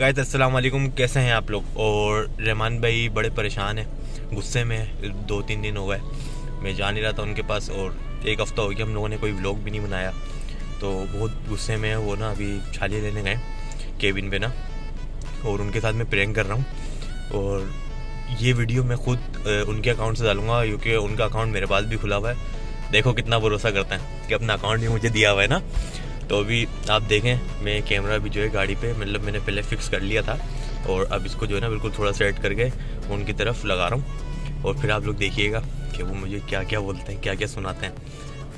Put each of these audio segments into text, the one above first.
Guys अस्सलाम वालेकुम, कैसे हैं आप लोग। और रहमान भाई बड़े परेशान हैं, गुस्से में हैं, 2-3 दिन हो गए मैं जा नहीं रहा था उनके पास और 1 हफ़्ता हो गया हम लोगों ने कोई व्लॉग भी नहीं बनाया, तो बहुत गुस्से में है वो ना। अभी छाले लेने गए केबिन पे ना, और उनके साथ मैं प्रैंक कर रहा हूँ। और ये वीडियो मैं खुद उनके अकाउंट से डालूँगा क्योंकि उनका अकाउंट मेरे पास भी खुला हुआ है। देखो कितना भरोसा करते हैं कि अपना अकाउंट भी मुझे दिया हुआ है ना। तो अभी आप देखें मैं कैमरा भी जो है गाड़ी पे मतलब मैंने पहले फ़िक्स कर लिया था और अब इसको जो है ना बिल्कुल थोड़ा सेट करके उनकी तरफ लगा रहा हूँ। और फिर आप लोग देखिएगा कि वो मुझे क्या क्या बोलते हैं, क्या क्या सुनाते हैं।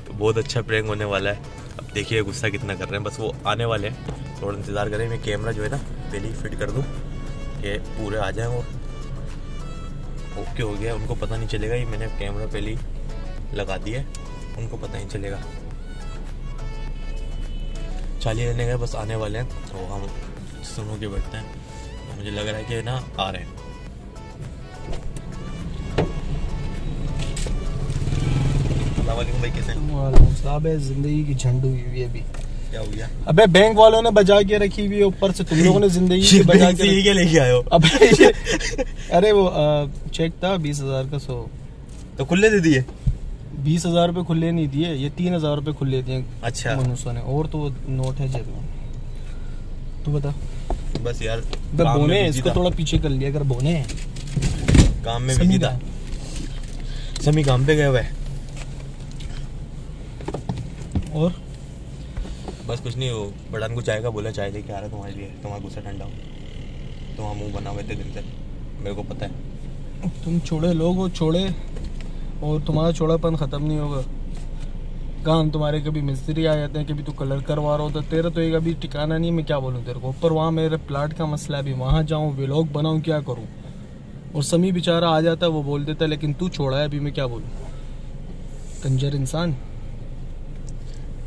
तो बहुत अच्छा प्रैंक होने वाला है। अब देखिए गुस्सा कितना कर रहे हैं, बस वो आने वाले हैं, थोड़ा इंतज़ार करें। मैं कैमरा जो है ना पहले ही फिट कर दूँ कि पूरे आ जाएँ। वो ओके हो गया, उनको पता नहीं चलेगा ये मैंने कैमरा पहले ही लगा दिया, उनको पता नहीं चलेगा। चाली रहने गए, बस आने वाले हैं तो हम सुनो के बैठते हैं। तो मुझे लग रहा है कि ना आ रहे हैं। अस्सलाम भाई, कैसे हैं? वालेकुम सलाम। जिंदगी की झंड हुई हुई है अभी। क्या हुआ? अबे बैंक वालों ने बजा के रखी हुई है, ऊपर से तुम लोगों ने जिंदगी की बजा के ये क्या लेके आए हो? अबे अरे वो चेक था 20,000 का, सो तो खुले दे दिए। 20,000 रुपये खुले नहीं दिए, ये 3,000 रुपये खुले दिए। अच्छा मनुष्य ने, और तो नोट है जेब में। तू बता। बस यार बोने, इसको थोड़ा पीछे कर लिया अगर बोने। काम में बिजी था, समी काम पे गए हुए। और बस कुछ नहीं, वो बड़ान को चाय का बोला, चाय लेके आ रहा तुम्हारे लिए, तुम्हारा गुस्सा ठंडा हो। तुम्हारा मुँह बना हुए थे दिन से, मेरे को पता है। तुम छोड़े लोग हो, छोड़े, और तुम्हारा छोड़ापन ख़त्म नहीं होगा। काम तुम्हारे कभी मिस्त्री आ जाते हैं, कभी तू कलर करवा रहा होता, तेरा तो एक अभी ठिकाना नहीं है। मैं क्या बोलूँ तेरे को, पर वहाँ मेरे प्लाट का मसला है, अभी वहाँ जाऊँ व्लॉग बनाऊँ, क्या करूँ। और समी बेचारा आ जाता है, वो बोल देता है, लेकिन तू छोड़ा है। अभी मैं क्या बोलूँ, कंजर इंसान।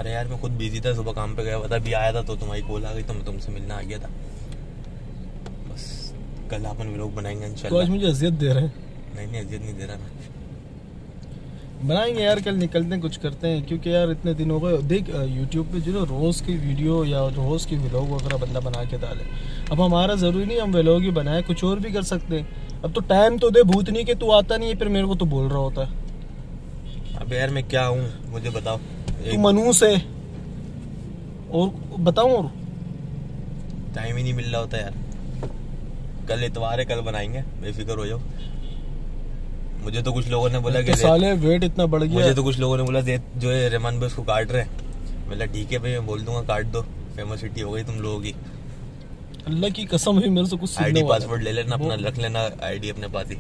अरे यार मैं खुद बिजी था, सुबह काम पे गया हुआ था, अभी आया था तो तुम्हारी कॉल आ गई तो मैं तुमसे मिलना आ गया था। बस कल अपन व्लॉग बनाएंगे इंशाल्लाह। तो आज मुझे अजियत दे रहे हैं? नहीं नहीं, अजियत नहीं दे रहा मैं, बनाएंगे यार। कल निकलते हैं, कुछ करते हैं, क्योंकि यार इतने दिन हो गए। देख यूट्यूब पे जो ना रोज़ की वीडियो या रोज़ की व्लॉग वगैरह बंदा बना के डाले। अब हमारा ज़रूरी नहीं हम व्लॉग ही बनाए, कुछ और भी कर सकते हैं। अब तो टाइम तो दे भूतनी के, तू आता नहीं है फिर मेरे को तो बोल रहा होता है। अब यार मैं क्या हूँ, मुझे बताओ। तू मनूस है और बताऊँ, और टाइम ही नहीं मिल रहा होता यार। कल इतवार है, कल बनाएंगे, बेफिक्र हो जाओ। मुझे तो कुछ लोगों ने बोला कि साले वेट इतना बढ़ गया। मुझे तो कुछ लोगों ने बोला जो है रहमान भाई उसको काट रहे हैं। बोला ठीक है भाई मैं बोल दूंगा काट दो, फेमसिटी हो गई तुम लोगों की। अल्लाह की कसम है मेरे से कुछ सीखने वाला। आईडी पासवर्ड ले लेना अपना, रख लेना आईडी अपने पास ही।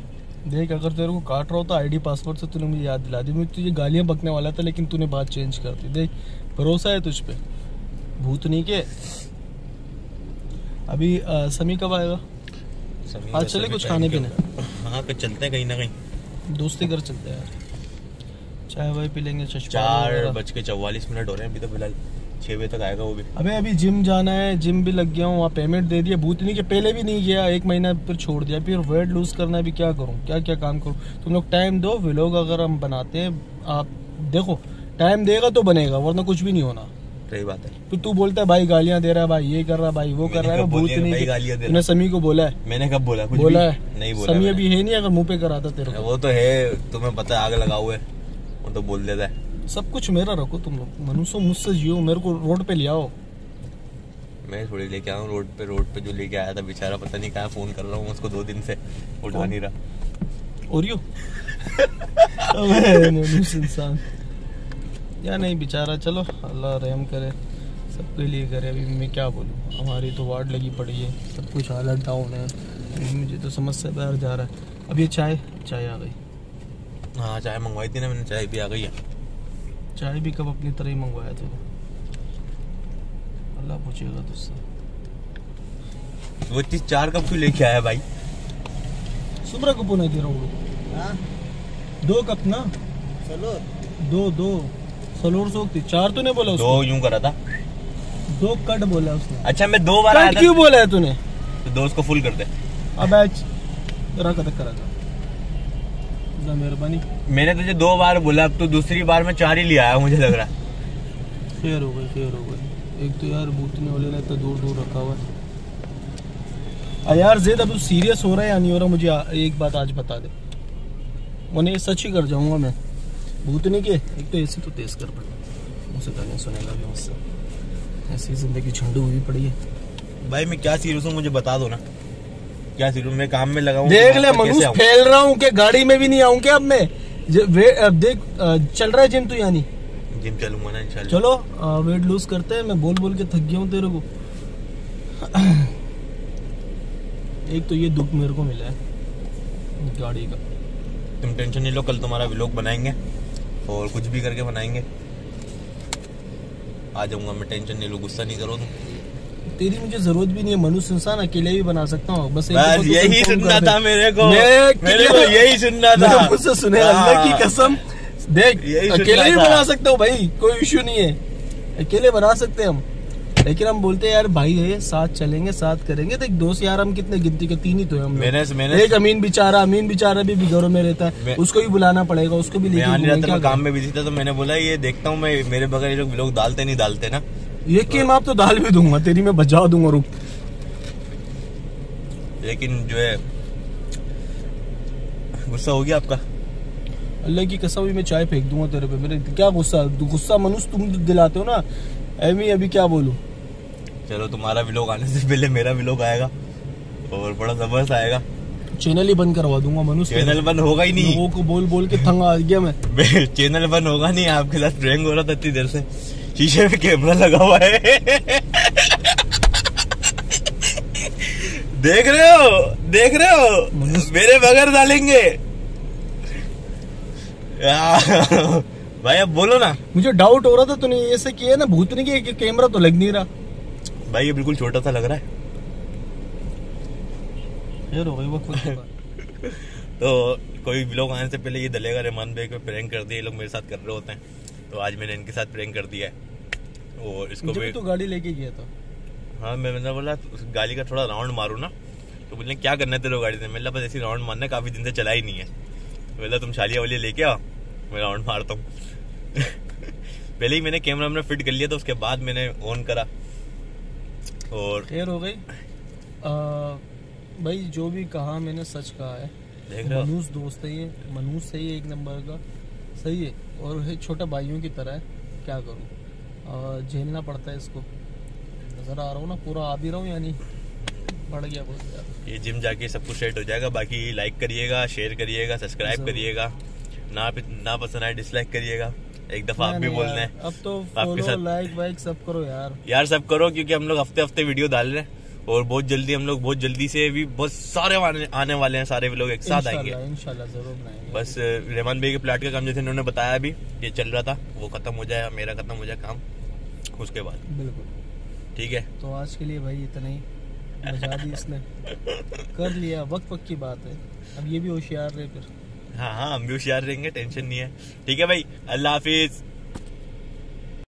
देख अगर तेरे को काट रहा हो तो आईडी पासवर्ड से तूने मुझे याद दिला दी। मुझे तुझे गालियाँ बकने वाला था लेकिन तूने बात चेंज कर दी। देख भरोसा है तुझ पे, भूत नहीं के। अभी समी कब आएगा? आज चले कुछ खाने पीने? हाँ चलते हैं कहीं ना कहीं, दोस्ती कर चलते हैं यार, चाय वाय पी लेंगे। 4:44 हो रहे हैं अभी तो, फिलहाल 6 बजे तक आएगा वो भी। अबे अभी जिम जाना है, जिम भी लग गया हूँ, वहाँ पेमेंट दे दिया। भूतनी के पहले भी नहीं गया, 1 महीना फिर छोड़ दिया। फिर वेट लूज करना है, अभी क्या करूँ, क्या क्या काम करूँ। तुम लोग टाइम दो, व्लॉग अगर हम बनाते हैं आप देखो, टाइम देगा तो बनेगा वरना कुछ भी नहीं होना। सही बात है। तो तू बोलता है भाई गालियाँ दे रहा है, भाई ये कर रहा है, भाई वो कर रहा है। भूतनी समी को बोला है? मैंने कब बोला? कुछ बोला है नहीं बोला। समी अभी है नहीं, अगर मुंह पे कराता तेरे को। वो तो है, तुम्हें पता है आग लगा हुआ है, वो तो बोल देता है। सब कुछ मेरा रखो तुम लोग, मनुष्य मुझसे जियो, मेरे को रोड पे ले आओ। मैं थोड़ी लेके आऊँ रोड पे। रोड पे जो लेके आया था बेचारा पता नहीं कहाँ, फोन कर रहा हूँ उसको 2 दिन से, उठा नहीं रहा। और या नहीं बेचारा, चलो अल्लाह रहम करे, सबके लिए करे। अभी मैं क्या बोलूँ, हमारी तो वार्ड लगी पड़ी है, सब कुछ हालत डाउन है, मुझे तो समझ से बाहर जा रहा है। अब ये चाय आ गई। हाँ चाय मंगवाई थी ना मैंने, चाय भी आ गई है। चाय भी कब अपनी तरह ही मंगवाया था, अल्लाह पूछेगा तुझसे। वो 4 कप क्यों लेके आया भाई? सुबह को पुणे दे रहा हूँ 2 कप ना, चलो 2 सलोर सोखती। 4 तो नहीं बोला उसने, 2 यूं करा था, 2 कट बोला उसने। अच्छा मैं 2 बार कट क्यों बोला है तूने? तो 2 उसको फुल कर दे। अब करा था ना मेहरबानी, मैंने तुझे 2 बार बोला, अब तो दूसरी बार में 4 ही ले आया मुझे लग रहा। फेयर हो गई, फेयर हो गई। एक तो यार भूतने वाले ने तो दूर दूर रखा हुआ है, यार ज़ेद अब सीरियस हो रहा है या नहीं हो रहा, मुझे एक बात आज बता दे, उन्हें सच ही कर जाऊंगा मैं भूतने के। एक तो ऐसी तो तेज कर पड़े, मुझसे गालियाँ सुनेगा भी मुझसे, ऐसी जिंदगी झंडू हुई पड़ी है। भाई मैं क्या सीरियस हूँ मुझे बता दो ना, क्या सीरियस मैं काम में लगा हूँ। देख ले मनुष्य फैल रहा हूँ, गाड़ी में भी नहीं आऊँ क्या अब मैं? अब देख चल रहा है जिम, तो यानी जिम चलूंगा ना इंशाल्लाह। चलो वेट लूज करते हैं, मैं बोल बोल के थक गया हूँ तेरे को। एक तो ये दुख मेरे को मिला है गाड़ी का। तुम टेंशन नहीं लो, कल तुम्हारा व्लॉग बनाएंगे और कुछ भी करके बनाएंगे, आ जाऊंगा मैं, टेंशन नहीं लो, गुस्सा नहीं करो तुम। तेरी मुझे जरूरत भी नहीं है, मनुष्य इंसान अकेले भी बना सकता हूँ। बस यही सुनना था मेरे को, मेरे को यही सुनना था, मुझसे सुने अल्लाह की कसम। देख अकेले भी बना सकता हूँ भाई, कोई इश्यू नहीं है, अकेले बना सकते हैं हम। लेकिन हम बोलते हैं यार भाई है, साथ चलेंगे साथ करेंगे। देख दोस्त यार हम कितने गिनती के, तीन ही तो हैं हम। मैंने एक अमीन बेचारा भी घरों में रहता है, उसको भी बुलाना पड़ेगा, उसको भी लेके। काम में बिजी था तो मैंने बोला ये देखता हूँ मैं, मेरे बगैर ये लोग डालते नहीं डालते ना। ये कि मैं आप तो डाल भी दूंगा तेरी, मैं बचा दूंगा रुक। लेकिन जो है गुस्सा हो गया आपका, अल्लाह की कसम मैं चाय फेंक दूंगा तेरे पे। मेरे क्या गुस्सा मनुष्य तुम दिलाते हो ना, एमी अभी क्या बोलूं। चलो तुम्हारा व्लॉग आने से पहले मेरा व्लॉग आएगा और बड़ा जबरदस्त आएगा। चैनल ही बंद करवा दूंगा मनु, चैनल बंद होगा ही नहीं। लोगों को बोल के थंग आ गया मैं। चैनल बंद होगा नहीं, आपके साथ प्रैंक हो रहा था इतनी देर से, शीशे में कैमरा लगा हुआ है। देख रहे हो मेरे बगैर डालेंगे। भाई अब बोलो ना, मुझे डाउट हो रहा था तूने ऐसे किया ना भूतनी के, कैमरा तो लग नहीं रहा भाई, ये बिल्कुल छोटा सा लग रहा है यार। हो गई वो खुद। तो कोई व्लॉग आने से पहले ये डलेगा, रहमान भाई को प्रैंक कर दिया ये लोग, मेरे साथ कर रहे होते हैं। तो आज मैंने इनके साथ प्रैंक कर दिया है और इसको भी तो गाड़ी लेके गया था। हाँ मैंने बोला गाड़ी का थोड़ा राउंड मारू ना, तो बोले क्या करना है तेरे गाड़ी से? मतलब बस ऐसी राउंड मारना, काफी दिन से चला ही नहीं है। बोला तुम शालिया वाली लेके आओ, मैं राउंड मारता हूँ। पहले ही मैंने कैमरा में फिट कर लिया था, उसके बाद मैंने ऑन करा और खैर हो गई। भाई जो भी कहा मैंने सच कहा है। देख रहा मनूस दोस्त है ये, मनूस सही है, एक नंबर का सही है और है छोटा भाइयों की तरह है। क्या करूँ, झेलना पड़ता है इसको। नजर आ रहा हूँ ना, पूरा आ भी रहा हूँ यानी बढ़ गया बहुत। ये जिम जाके सब कुछ सेट हो जाएगा। बाकी लाइक करिएगा, शेयर करिएगा, सब्सक्राइब करिएगा, ना पसंद आए डिसलाइक करिएगा। एक दफा आप भी बोलना है अब तो, आपके साथ लाइक वाइक सब करो यार सब करो, क्योंकि हम लोग हफ्ते हफ्ते वीडियो डाल रहे हैं और बहुत जल्दी से भी बहुत सारे आने वाले हैं, सारे लोग एक साथ आएंगे इंशाल्लाह जरूर बनाएंगे। बस रहमान भाई के प्लाट का काम जैसे इन्होंने बताया अभी ये चल रहा था, वो खत्म हो जाए, मेरा खत्म हो जाए काम, उसके बाद बिल्कुल ठीक है। तो आज के लिए भाई इतना ही, मजा दी इसने, कर लिया, वक्त की बात है। अब ये भी होशियार रहे फिर, हाँ हम भी होशियार रहेंगे, टेंशन नहीं है। ठीक है भाई, अल्लाह हाफिज।